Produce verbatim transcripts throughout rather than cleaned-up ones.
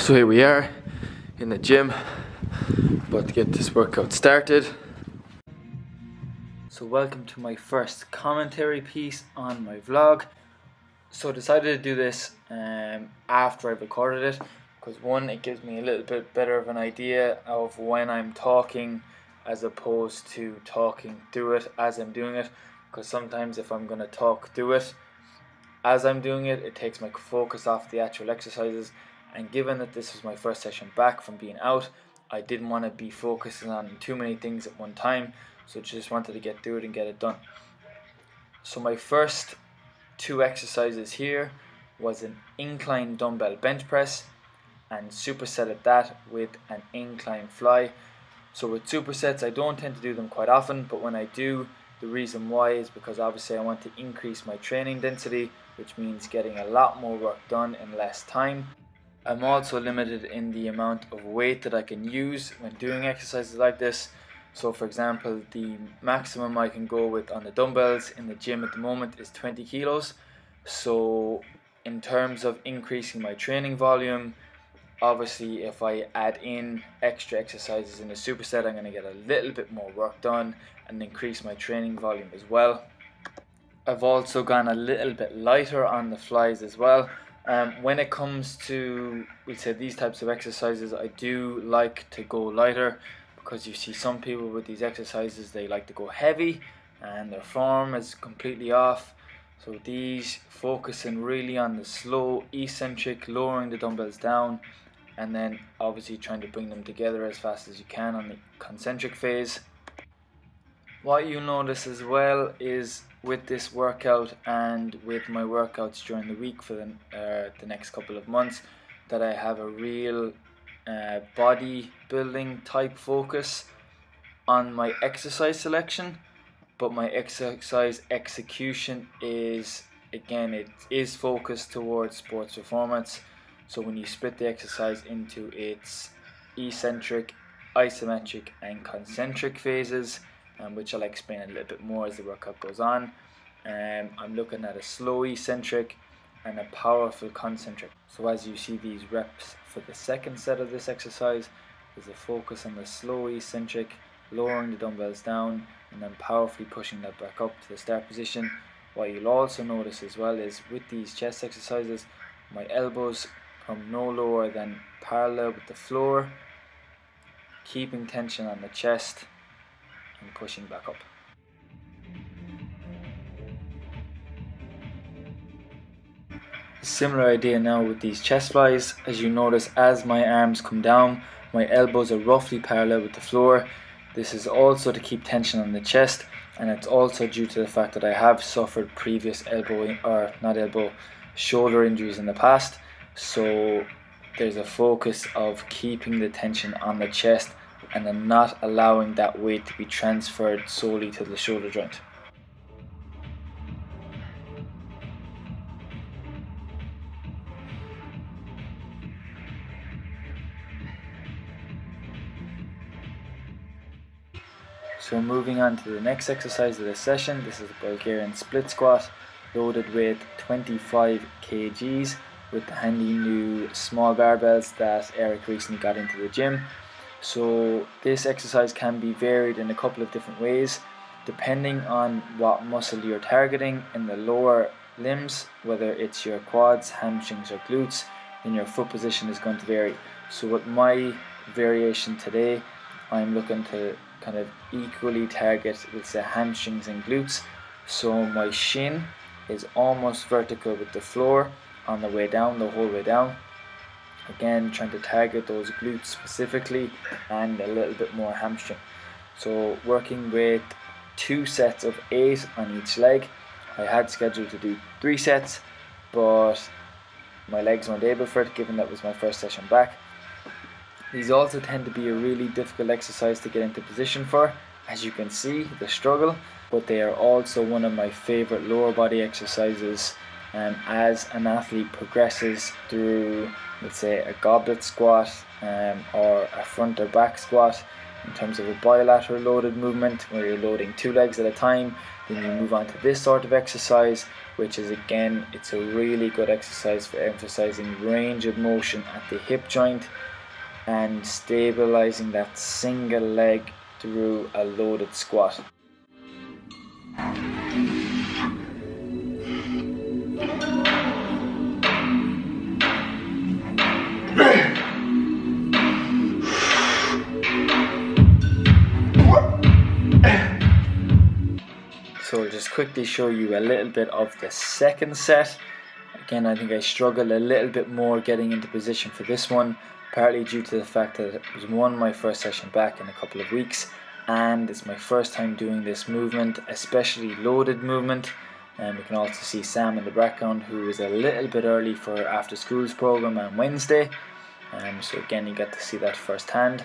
So here we are in the gym, about to get this workout started. So welcome to my first commentary piece on my vlog. So I decided to do this um, after I've recorded it, because one, it gives me a little bit better of an idea of when I'm talking as opposed to talking through it as I'm doing it, because sometimes if I'm going to talk through it as I'm doing it, it takes my focus off the actual exercises. And given that this was my first session back from being out, I didn't want to be focusing on too many things at one time, so just wanted to get through it and get it done. So my first two exercises here was an incline dumbbell bench press and supersetted that with an incline fly. So with supersets, I don't tend to do them quite often, but when I do, the reason why is because obviously I want to increase my training density, which means getting a lot more work done in less time. I'm also limited in the amount of weight that I can use when doing exercises like this. So for example, the maximum I can go with on the dumbbells in the gym at the moment is twenty kilos. So in terms of increasing my training volume, obviously if I add in extra exercises in the superset, I'm going to get a little bit more work done and increase my training volume as well. I've also gone a little bit lighter on the flies as well. Um, when it comes to, we say, these types of exercises, I do like to go lighter, because you see some people with these exercises, they like to go heavy and their form is completely off. So these, focusing really on the slow eccentric, lowering the dumbbells down and then obviously trying to bring them together as fast as you can on the concentric phase. What you'll notice as well is with this workout and with my workouts during the week for the, uh, the next couple of months, that I have a real uh, body building type focus on my exercise selection, but my exercise execution is, again, it is focused towards sports performance. So when you split the exercise into its eccentric, isometric and concentric phases, Um, which I'll explain a little bit more as the workout goes on. Um, I'm looking at a slow eccentric and a powerful concentric. So as you see these reps for the second set of this exercise, there's a focus on the slow eccentric, lowering the dumbbells down and then powerfully pushing that back up to the start position. What you'll also notice as well is with these chest exercises, my elbows come no lower than parallel with the floor, keeping tension on the chest and pushing back up. Similar idea now with these chest flies. As you notice, as my arms come down, my elbows are roughly parallel with the floor. This is also to keep tension on the chest, and it's also due to the fact that I have suffered previous elbow, or not elbow, shoulder injuries in the past. So there's a focus of keeping the tension on the chest and then not allowing that weight to be transferred solely to the shoulder joint. So moving on to the next exercise of this session, this is the Bulgarian split squat, loaded with twenty-five kilograms with the handy new small barbells that Eric recently got into the gym. So this exercise can be varied in a couple of different ways depending on what muscle you're targeting in the lower limbs, whether it's your quads, hamstrings or glutes, then your foot position is going to vary. So with my variation today, I'm looking to kind of equally target, let's say, hamstrings and glutes. So my shin is almost vertical with the floor on the way down, the whole way down. Again, trying to target those glutes specifically and a little bit more hamstring. So working with two sets of eight on each leg. I had scheduled to do three sets, but my legs weren't able for it, given that was my first session back. These also tend to be a really difficult exercise to get into position for, as you can see, the struggle, but they are also one of my favorite lower body exercises. Um, as an athlete progresses through, let's say, a goblet squat um, or a front or back squat, in terms of a bilateral loaded movement where you're loading two legs at a time. Then you move on to this sort of exercise, which is again, it's a really good exercise for emphasizing range of motion at the hip joint and stabilizing that single leg through a loaded squat. So I'll just quickly show you a little bit of the second set. Again, I think I struggled a little bit more getting into position for this one, partly due to the fact that it was one my first session back in a couple of weeks, and it's my first time doing this movement, especially loaded movement. And um, we can also see Sam in the background, who is a little bit early for her after schools program on Wednesday. Um, so again, you get to see that firsthand.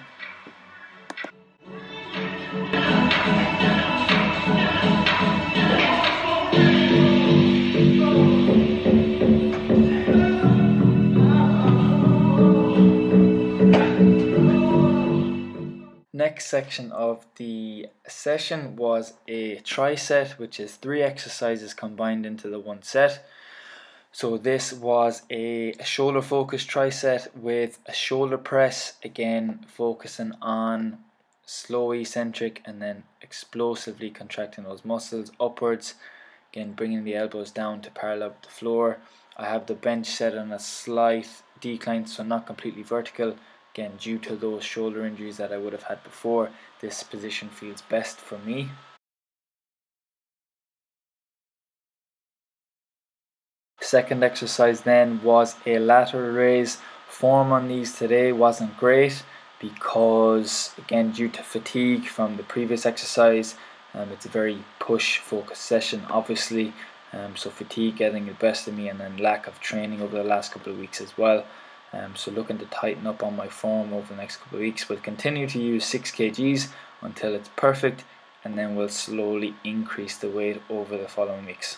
Next section of the session was a tri-set, which is three exercises combined into the one set. So this was a shoulder focused tri-set with a shoulder press, again focusing on slow eccentric and then explosively contracting those muscles upwards, again bringing the elbows down to parallel with the floor. I have the bench set on a slight decline, so not completely vertical. Again, due to those shoulder injuries that I would have had before, this position feels best for me. Second exercise then was a lateral raise. Form on these today wasn't great because, again, due to fatigue from the previous exercise, um, it's a very push-focused session, obviously. Um, so fatigue getting the best of me, and then lack of training over the last couple of weeks as well. Um, so looking to tighten up on my form over the next couple of weeks. We'll continue to use six kilograms until it's perfect, and then we'll slowly increase the weight over the following weeks.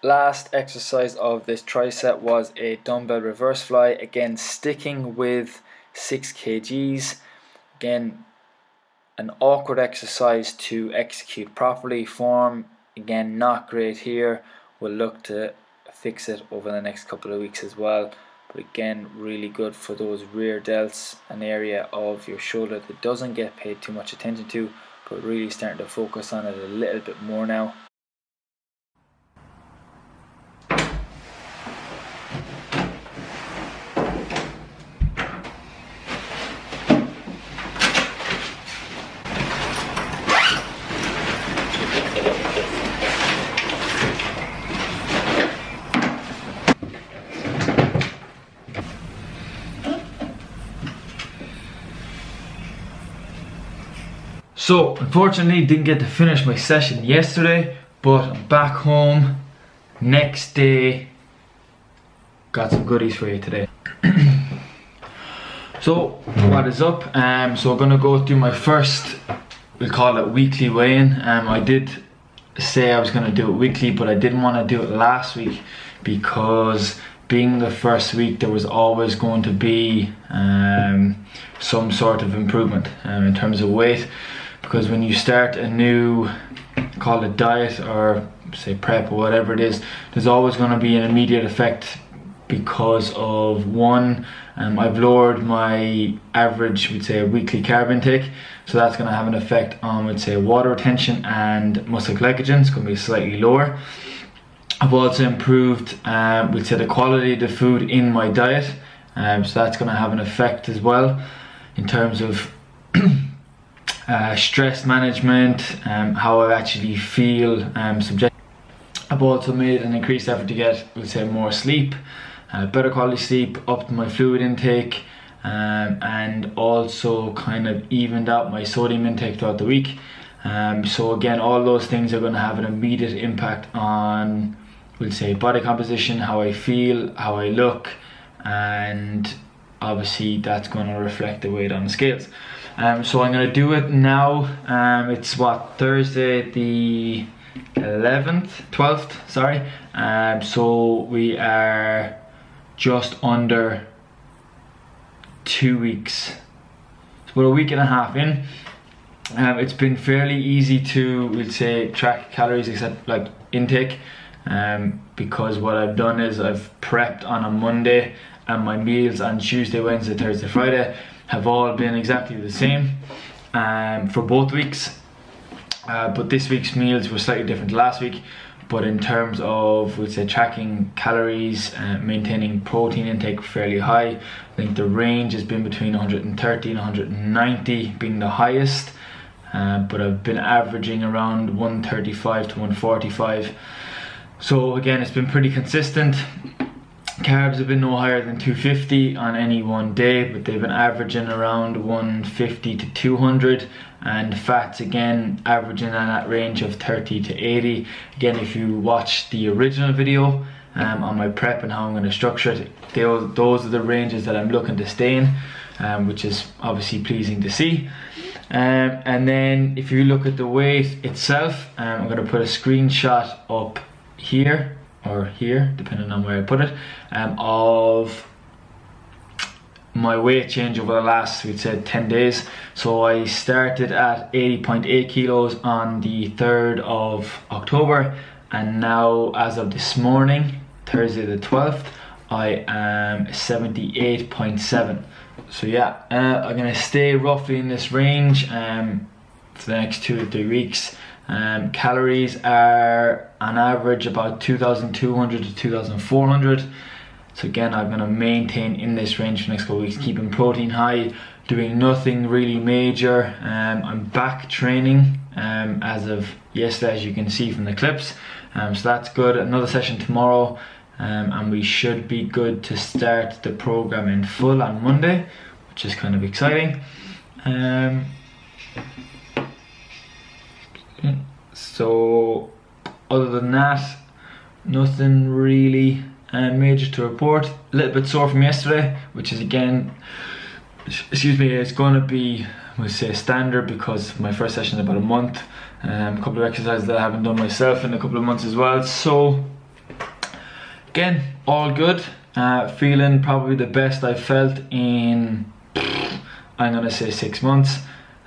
Last exercise of this tricep was a dumbbell reverse fly, again sticking with six kilograms. Again, an awkward exercise to execute properly. Form, again, not great here. We'll look to fix it over the next couple of weeks as well. But again, really good for those rear delts, an area of your shoulder that doesn't get paid too much attention to, but really starting to focus on it a little bit more now. So unfortunately didn't get to finish my session yesterday, but I'm back home next day. Got some goodies for you today. So what is up? Um, so I'm gonna go through my first, we'll call it weekly weigh-in. Um, I did say I was gonna do it weekly, but I didn't want to do it last week because being the first week, there was always going to be um, some sort of improvement um, in terms of weight. Because when you start a new, call it diet or say prep or whatever it is, there's always going to be an immediate effect because of one, um, I've lowered my average, we'd say, weekly carb intake. So that's going to have an effect on, we'd say, water retention and muscle glycogen. It's going to be slightly lower. I've also improved, um, we'd say, the quality of the food in my diet. Um, so that's going to have an effect as well in terms of Uh, stress management, um, how I actually feel um, subject. I've also made an increased effort to get, we'll say, more sleep, uh, better quality sleep, upped my fluid intake, um, and also kind of evened out my sodium intake throughout the week. Um, so again, all those things are going to have an immediate impact on, we'll say, body composition, how I feel, how I look, and obviously that's going to reflect the weight on the scales. Um, so I'm going to do it now. Um, it's what, Thursday the eleventh, twelfth, sorry. Um, so we are just under two weeks. So we're a week and a half in. Um, it's been fairly easy to, we'll say, track calories, except like intake, um, because what I've done is I've prepped on a Monday, and my meals on Tuesday, Wednesday, Thursday, Friday have all been exactly the same um, for both weeks. Uh, but this week's meals were slightly different to last week. But in terms of, we'd say, tracking calories, uh, maintaining protein intake fairly high, I think the range has been between one hundred thirty and one hundred ninety being the highest, uh, but I've been averaging around one thirty-five to one forty-five. So again, it's been pretty consistent. Carbs have been no higher than two fifty on any one day, but they've been averaging around one fifty to two hundred, and fats again averaging in that range of thirty to eighty. Again, if you watch the original video um, on my prep and how I'm going to structure it, those, those are the ranges that I'm looking to stay in, um, which is obviously pleasing to see. Um, and then if you look at the weight itself, um, I'm going to put a screenshot up here, or here, depending on where I put it, um, of my weight change over the last, we'd say, ten days. So I started at eighty point eight kilos on the third of October, and now as of this morning, Thursday the twelfth, I am seventy-eight point seven. So yeah, uh, I'm gonna stay roughly in this range um, for the next two or three weeks. Um, calories are on average about two thousand two hundred to two thousand four hundred. So again, I'm going to maintain in this range for the next couple of weeks, keeping protein high, doing nothing really major. Um, I'm back training um, as of yesterday, as you can see from the clips. Um, so that's good. Another session tomorrow, um, and we should be good to start the program in full on Monday, which is kind of exciting. Um, so other than that, nothing really Uh, major to report. A little bit sore from yesterday, which is again, excuse me, it's going to be, we'll say, standard, because my first session is about a month. Um, a couple of exercises that I haven't done myself in a couple of months as well. So again, all good. Uh, feeling probably the best I've felt in, I'm going to say, six months.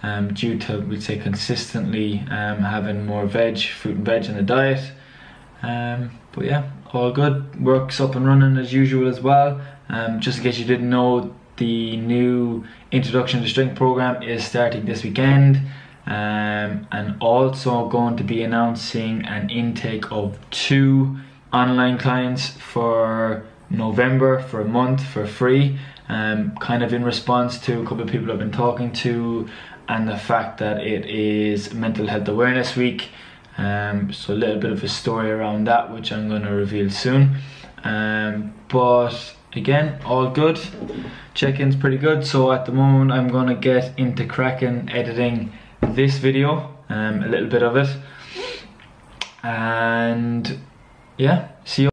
Um, due to, we'd say, consistently um, having more veg, fruit and veg in the diet. Um, but yeah, all good. Work's up and running as usual as well. Um, just in case you didn't know, the new Introduction to Strength program is starting this weekend, um, and also going to be announcing an intake of two online clients for November for a month for free, um, kind of in response to a couple of people I've been talking to and the fact that it is Mental Health Awareness Week. Um, so a little bit of a story around that, which I'm going to reveal soon. Um, but again, all good. Check-in's pretty good. So at the moment, I'm going to get into cracking editing this video, um, a little bit of it. And yeah, see you.